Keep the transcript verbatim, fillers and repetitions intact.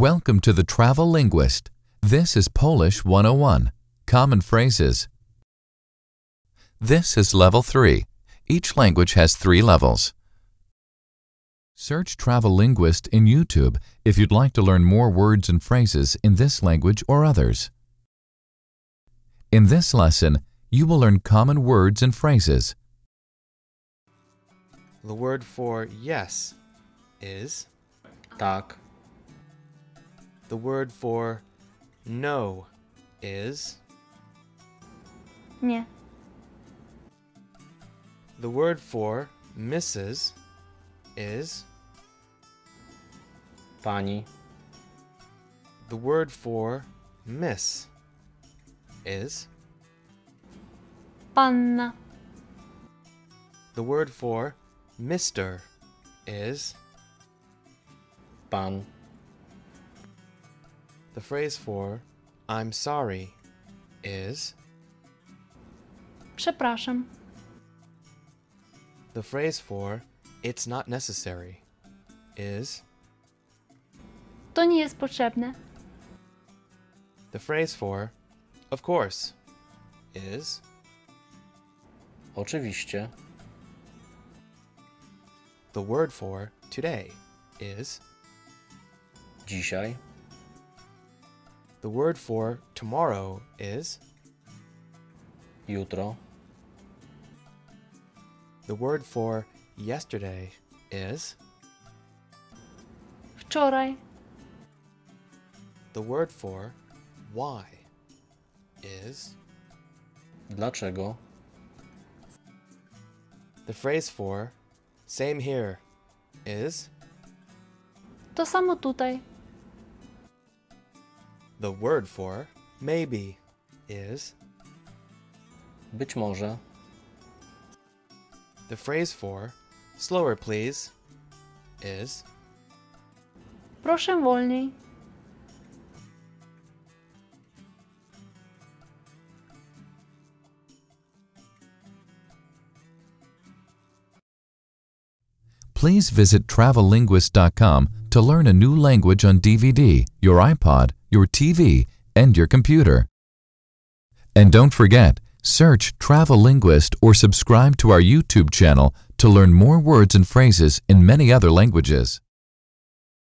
Welcome to The Travel Linguist. This is Polish one oh one, Common Phrases. This is Level three. Each language has three levels. Search Travel Linguist in YouTube if you'd like to learn more words and phrases in this language or others. In this lesson, you will learn common words and phrases. The word for yes is tak. The word for no is nie. The word for Missus is pani. The word for miss is panna. The word for Mister is pan. The phrase for I'm sorry is Przepraszam. The phrase for it's not necessary is to nie jest potrzebne. The phrase for of course is oczywiście. The word for today is dzisiaj. The word for tomorrow is jutro. The word for yesterday is wczoraj. The word for why is dlaczego. The phrase for same here is to samo tutaj. The word for maybe is być może. The phrase for slower please is proszę wolniej. Please visit travel linguist dot com to learn a new language on D V D, your iPod, your T V, and your computer. And don't forget, search Travel Linguist or subscribe to our YouTube channel to learn more words and phrases in many other languages.